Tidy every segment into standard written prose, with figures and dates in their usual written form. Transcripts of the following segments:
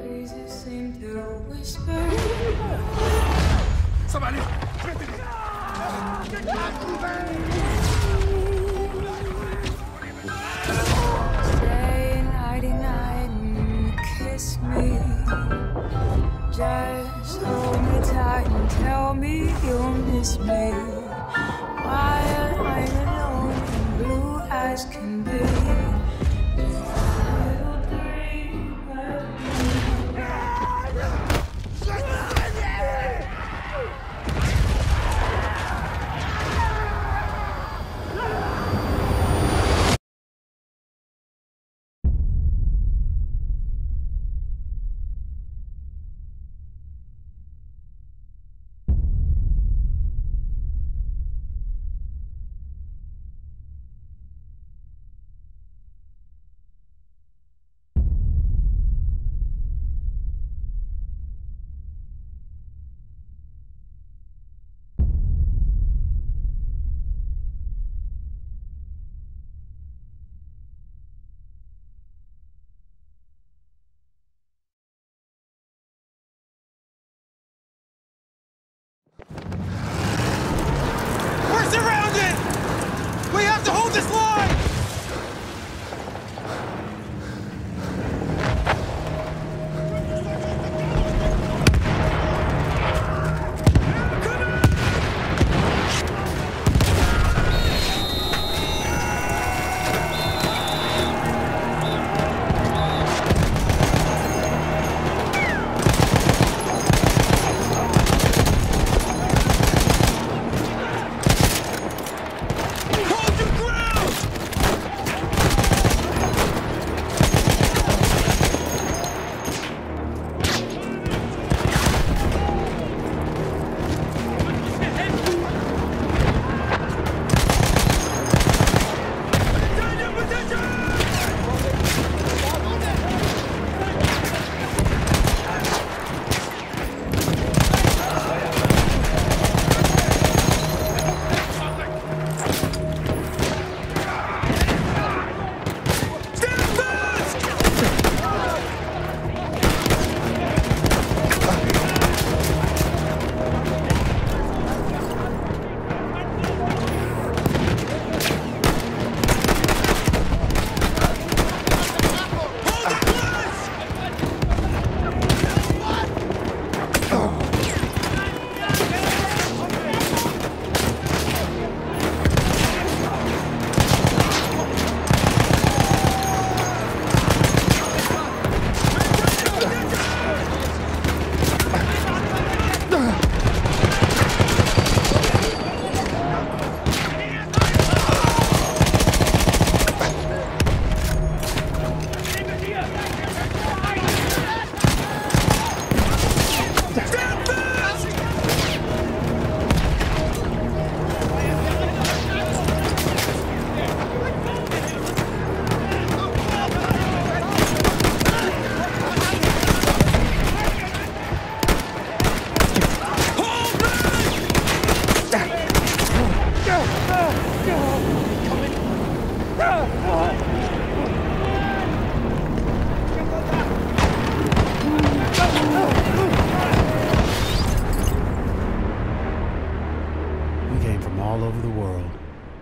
Voices seem to whisper. Somebody! Stay nighty night and kiss me. Just hold me tight and tell me you'll miss me. While I'm alone and blue as can be.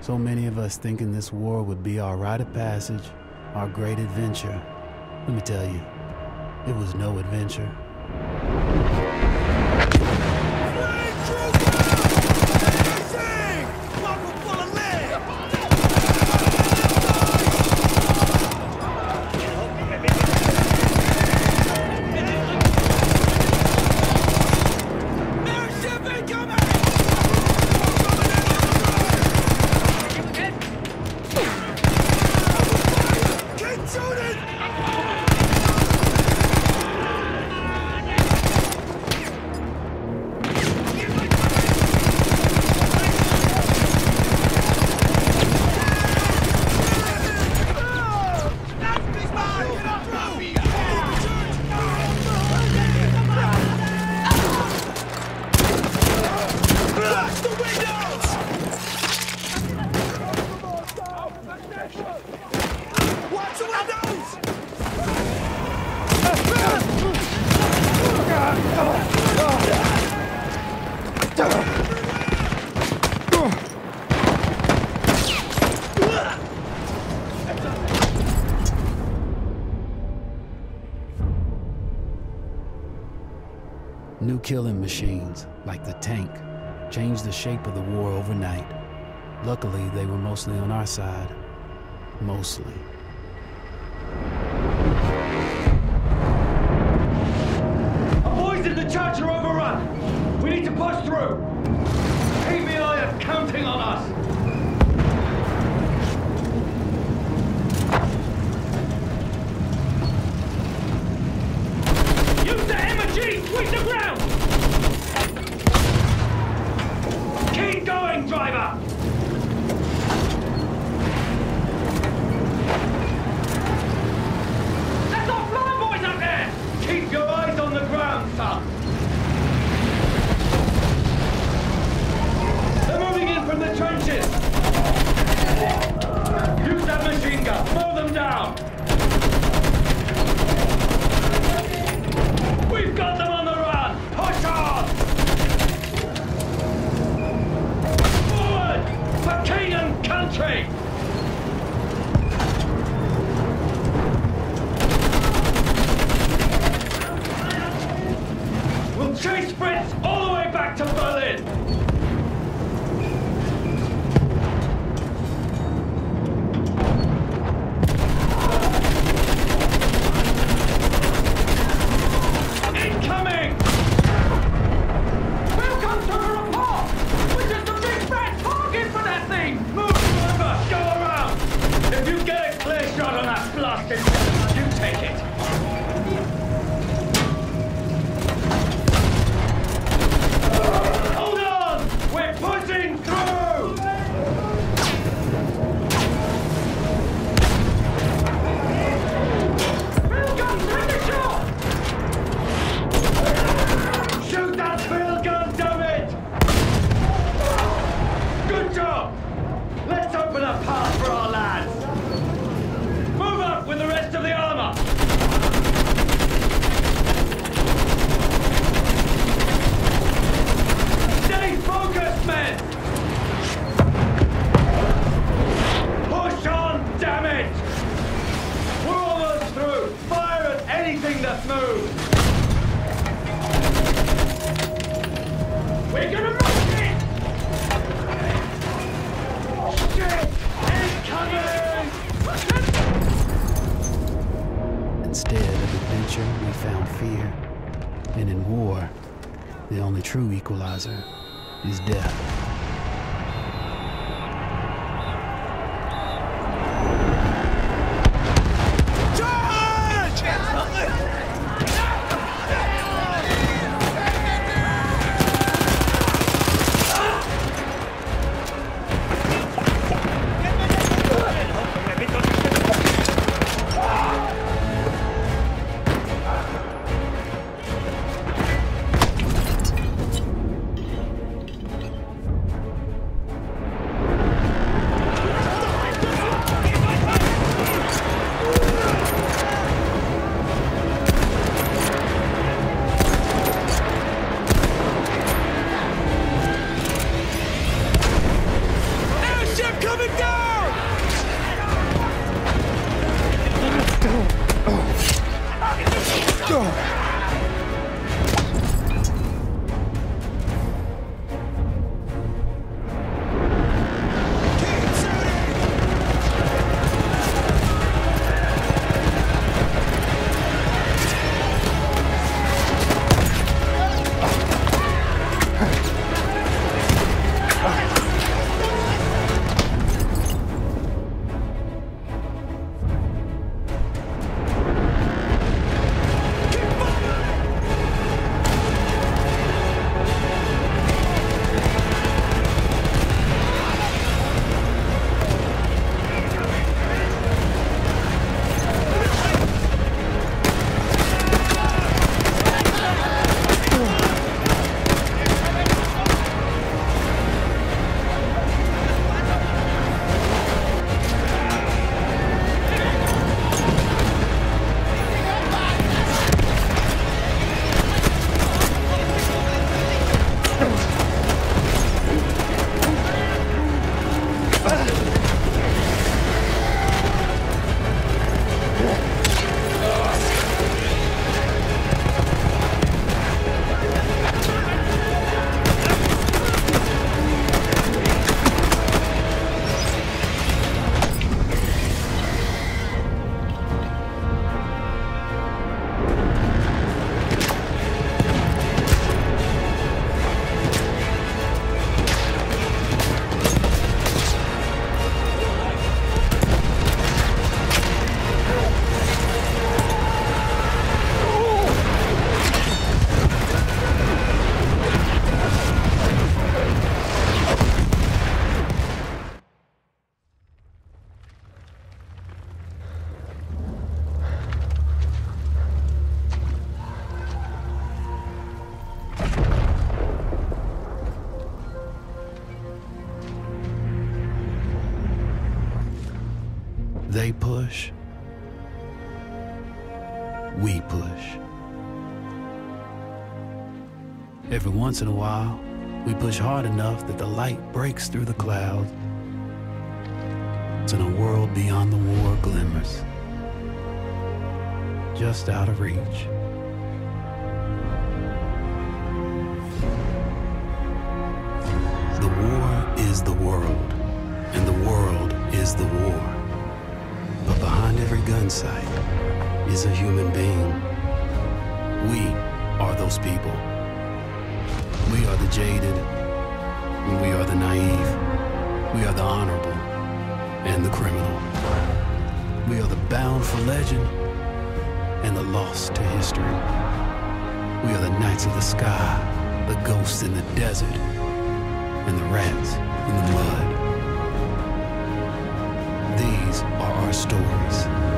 So many of us thinking this war would be our rite of passage, our great adventure. Let me tell you, it was no adventure. New killing machines, like the tank, changed the shape of the war overnight. Luckily, they were mostly on our side. Mostly. Our boys in the church are overrun! We need to push through! KBI is counting on us! Sweep the ground! Keep going, driver! That's our flyboys up there! Keep your eyes on the ground, son! They're moving in from the trenches! Use that machine gun! Mow them down! We've got them on the run! Push on! Forward! For king and country! We'll chase Fritz all the way back to Berlin! push. We push. Every once in a while, we push hard enough that the light breaks through the clouds and a world beyond the war glimmers, just out of reach. The war is the world, and the world is the war. But behind every gun sight is a human being. We are those people. We are the jaded, we are the naive, we are the honorable, and the criminal. We are the bound for legend and the lost to history. We are the knights of the sky, the ghosts in the desert, and the rats in the mud. These are our stories.